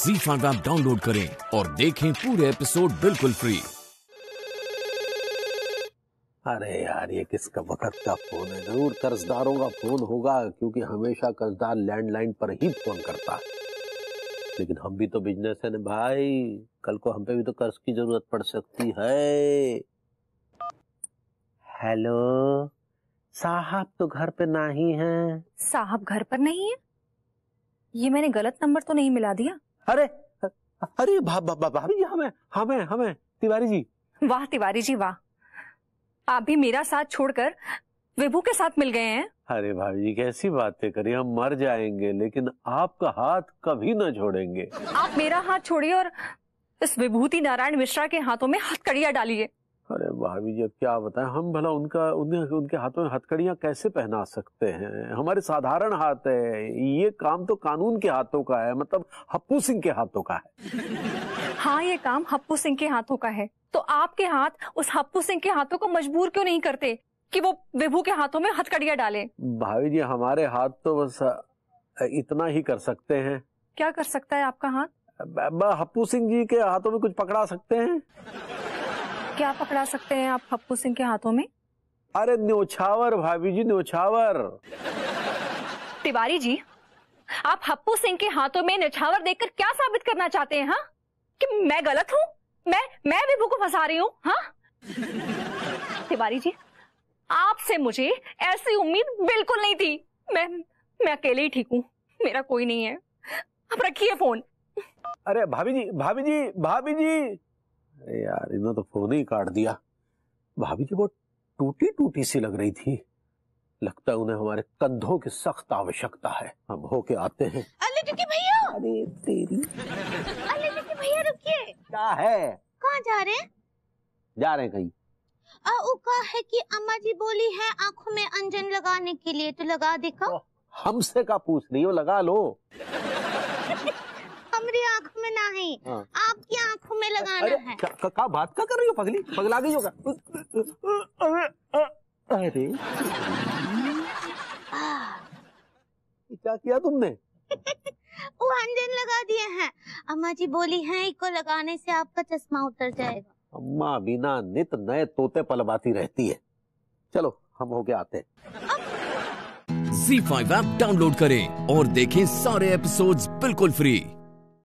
Zee5 app download करें और देखें पूरे एपिसोड बिल्कुल फ्री। अरे यार, ये किसका वक्त का फोन है? जरूर कर्जदारों का फोन होगा, क्योंकि हमेशा कर्जदार लैंडलाइन पर ही फोन करता है। लेकिन हम भी तो बिजनेस है ना भाई, कल को हम पे भी तो कर्ज की जरूरत पड़ सकती है। हेलो साहब, तो घर पे नहीं है? साहब घर पर नहीं है? ये मैंने गलत नंबर तो नहीं मिला दिया? अरे अरे भाभी, हमें तिवारी जी। वाह तिवारी जी वाह, आप भी मेरा साथ छोड़कर विभू के साथ मिल गए हैं। अरे भाभी जी, कैसी बातें करी, हम मर जाएंगे लेकिन आपका हाथ कभी ना छोड़ेंगे। आप मेरा हाथ छोड़िए और इस विभूति नारायण मिश्रा के हाथों में हथकड़ियां डालिए। अरे भाभी जी, अब क्या बताएं हम, भला उनके हाथों में हथकड़ियां कैसे पहना सकते हैं? हमारे साधारण हाथ है, ये काम तो कानून के हाथों का है, मतलब हप्पू सिंह के हाथों का है। हाँ, ये काम हप्पू सिंह के हाथों का है, तो आपके हाथ उस हप्पू सिंह के हाथों को मजबूर क्यों नहीं करते कि वो विभू के हाथों में हथकड़ियां डाले? भाभी जी, हमारे हाथ तो बस इतना ही कर सकते हैं। क्या कर सकता है आपका हाथ? हप्पू सिंह जी के हाथों में कुछ पकड़ा सकते हैं। क्या पकड़ा सकते हैं आप हप्पू सिंह के हाथों में? अरे न्योछावर भाभी जी, न्योछावर। तिवारी जी, आप हप्पू सिंह के हाथों में न्योछावर देकर क्या साबित करना चाहते हैं? हाँ, कि मैं गलत हूँ, मैं विभू को फंसा रही हूँ? हाँ तिवारी जी, आपसे मुझे ऐसी उम्मीद बिल्कुल नहीं थी। मैं अकेले ही ठीक हूँ, मेरा कोई नहीं है। आप रखिए फोन। अरे भाभी जी, अरे यार, इन्होंने तो फोन ही काट दिया। भाभी जी बहुत टूटी सी लग रही थी, लगता है उन्हें हमारे कंधों की सख्त आवश्यकता है। हम होके आते हैं। भैया, अरे तेरी भैया रुकिए। क्या है? कहाँ जा रहे हैं? जा रहे हैं कहीं। उका है कि अम्मा जी बोली है आंखों में अंजन लगाने के लिए, तो लगा देखा। हमसे का पूछ रही हो, लगा लो। हमारी आंखों में ना है, आपकी आंखों में लगाना है। क्या बात का कर रही हो पगली, पगला गई होगा। अरे क्या किया तुमने? वो अंजन लगा दिए हैं। अम्मा जी बोली है इनको लगाने से आपका चश्मा उतर जाएगा। अम्मा बिना नित नए तोते पलवाती रहती है। चलो हम होके आते हैं। Zee5 ऐप डाउनलोड करें और देखें सारे एपिसोड्स बिल्कुल फ्री।